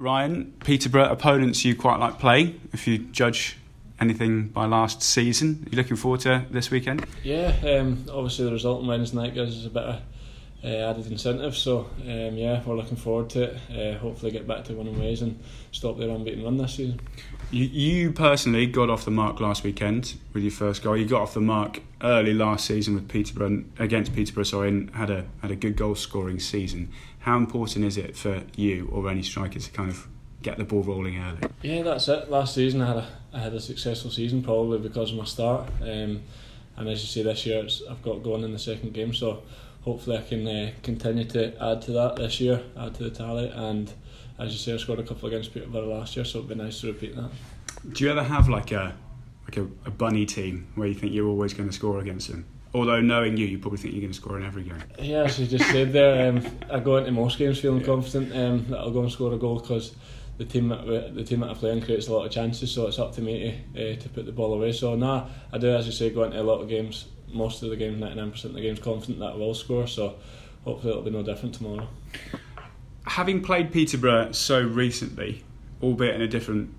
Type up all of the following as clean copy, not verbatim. Ryan, Peterborough opponents you quite like playing, if you judge anything by last season. Are you looking forward to this weekend? Yeah, obviously the result on Wednesday night gives us a bit of added incentive, so yeah, we're looking forward to it. Hopefully get back to winning ways and stop their unbeaten run this season. You personally got off the mark last weekend with your first goal. You got off the mark early last season with Peterborough, against Peterborough, sorry, and had a good goal scoring season. How important is it for you or any strikers to kind of get the ball rolling early? Yeah, that's it. Last season I had a successful season, probably because of my start, and as you see this year I've got going in the second game, so hopefully I can continue to add to that this year, add to the tally, and as you say I scored a couple against Peterborough last year, so it'd be nice to repeat that. Do you ever have like a bunny team where you think you're always going to score against them? Although knowing you probably think you're going to score in every game. Yeah, as you just said there, I go into most games feeling confident that I'll go and score a goal, because the team that I play in creates a lot of chances, so it's up to me to put the ball away. So nah, I do, as you say, go into a lot of games, most of the games, 99% of the games, confident that I will score, so hopefully it'll be no different tomorrow. Having played Peterborough so recently, albeit in a different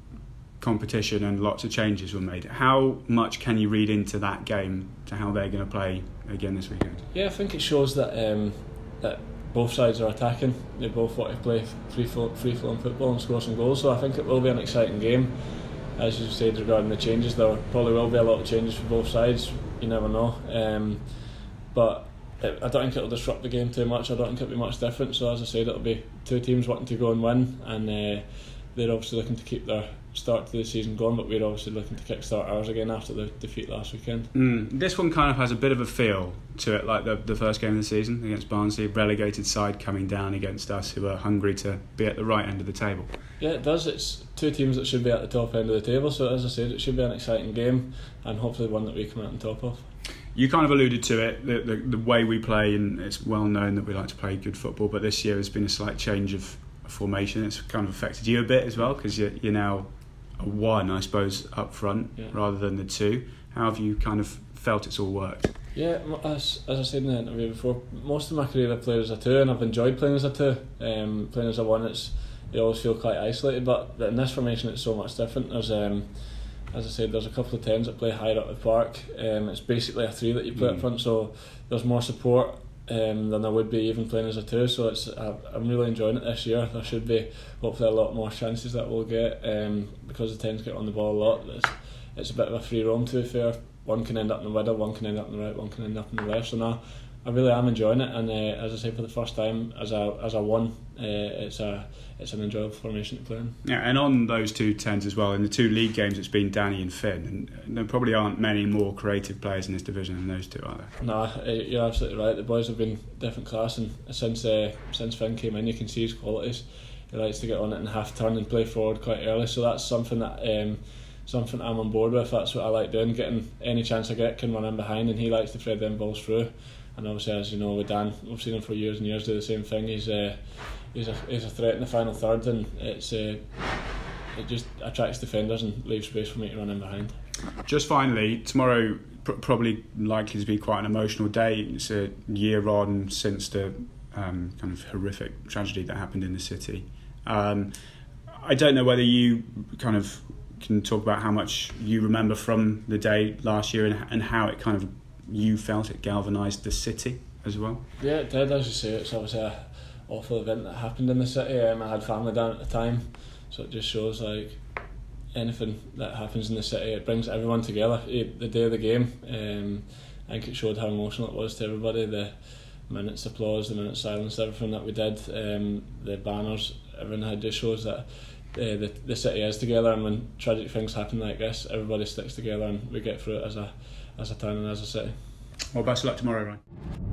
competition and lots of changes were made, how much can you read into that game to how they're going to play again this weekend? Yeah, I think it shows that that both sides are attacking. They both want to play free-flowing football and score some goals, so I think it will be an exciting game. As you said regarding the changes, there probably will be a lot of changes for both sides, you never know, but I don't think it'll disrupt the game too much. I don't think it'll be much different, so as I said, it'll be two teams wanting to go and win, and they're obviously looking to keep their start to the season going, but we're obviously looking to kickstart ours again after the defeat last weekend. This one kind of has a bit of a feel to it, like the first game of the season against Barnsley, relegated side coming down against us, who are hungry to be at the right end of the table. Yeah, it does. It's two teams that should be at the top end of the table, so as I said, it should be an exciting game, and hopefully one that we come out on top of. You kind of alluded to it, the way we play, and it's well known that we like to play good football, but this year has been a slight change of formation. It's kind of affected you a bit as well, because you're now a one, I suppose, up front, yeah, rather than the two. How have you kind of felt it's all worked? Yeah, as I said in the interview before, most of my career I played as a two, and I've enjoyed playing as a two. Playing as a one, you always feel quite isolated, but in this formation it's so much different. There's, as I said, there's a couple of tens that play higher up the park. It's basically a three that you play up front, so there's more support than there would be even playing as a two, so I'm really enjoying it this year. There should be hopefully a lot more chances that we'll get, because the tens get on the ball a lot. It's a bit of a free roam, to be fair. One can end up in the middle, one can end up in the right, one can end up in the left, so now I really am enjoying it, and as I say, for the first time as a one, it's an enjoyable formation to play in. Yeah, and on those two tens as well, in the two league games it's been Danny and Finn, and there probably aren't many more creative players in this division than those two, are there? Nah, you're absolutely right. The boys have been different class, and since Finn came in, you can see his qualities. He likes to get on it in half turn and play forward quite early, so that's something that something I'm on board with. That's what I like doing, getting any chance I get, can run in behind, and he likes to thread them balls through. And obviously, as you know, with Dan, we've seen him for years and years do the same thing. He's a threat in the final third, and it just attracts defenders and leaves space for me to run in behind. Just finally, tomorrow probably likely to be quite an emotional day. It's a year on since the kind of horrific tragedy that happened in the city. I don't know whether you kind of can talk about how much you remember from the day last year, and how it kind of, you felt it galvanised the city as well? Yeah, it did. As you say, it's obviously an awful event that happened in the city. I had family down at the time, so it just shows, like, anything that happens in the city, it brings everyone together. The day of the game, I think it showed how emotional it was to everybody. The minutes applause, the minutes silence, everything that we did, the banners, everything that just shows that the city is together, and when tragic things happen like this, everybody sticks together and we get through it as a town and as a city. Well, best of luck tomorrow, Ryan.